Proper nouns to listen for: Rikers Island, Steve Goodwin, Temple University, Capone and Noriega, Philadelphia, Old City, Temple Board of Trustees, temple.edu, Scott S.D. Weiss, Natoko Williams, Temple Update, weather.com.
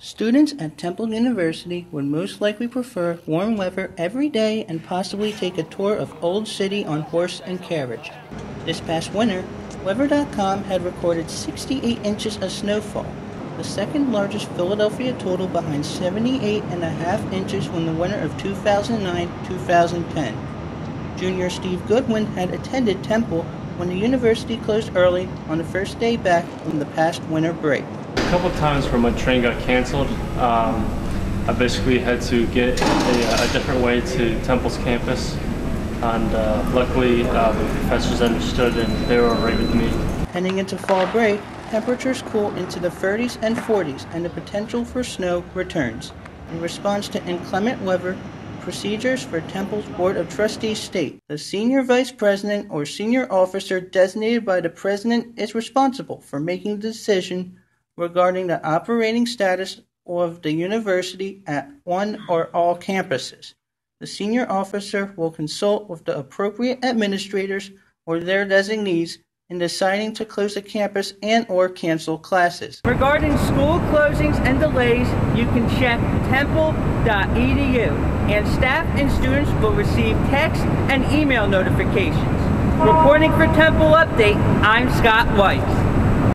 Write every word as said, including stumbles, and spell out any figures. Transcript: Students at Temple University would most likely prefer warm weather every day and possibly take a tour of Old City on horse and carriage. This past winter, weather dot com had recorded sixty-eight inches of snowfall, the second largest Philadelphia total behind seventy-eight and a half inches from the winter of two thousand nine to two thousand ten. Junior Steve Goodwin had attended Temple when the university closed early on the first day back from the past winter break. A couple times when my train got canceled, um, I basically had to get a, a different way to Temple's campus, and uh, luckily uh, the professors understood and they were all right with me. Heading into fall break, temperatures cool into the thirties and forties and the potential for snow returns. In response to inclement weather, procedures for Temple's Board of Trustees state the senior vice president or senior officer designated by the president is responsible for making the decision regarding the operating status of the university at one or all campuses. The senior officer will consult with the appropriate administrators or their designees in deciding to close a campus and or cancel classes. Regarding school closings and delays, you can check temple dot e d u, and staff and students will receive text and email notifications. Reporting for Temple Update, I'm Scott Weiss.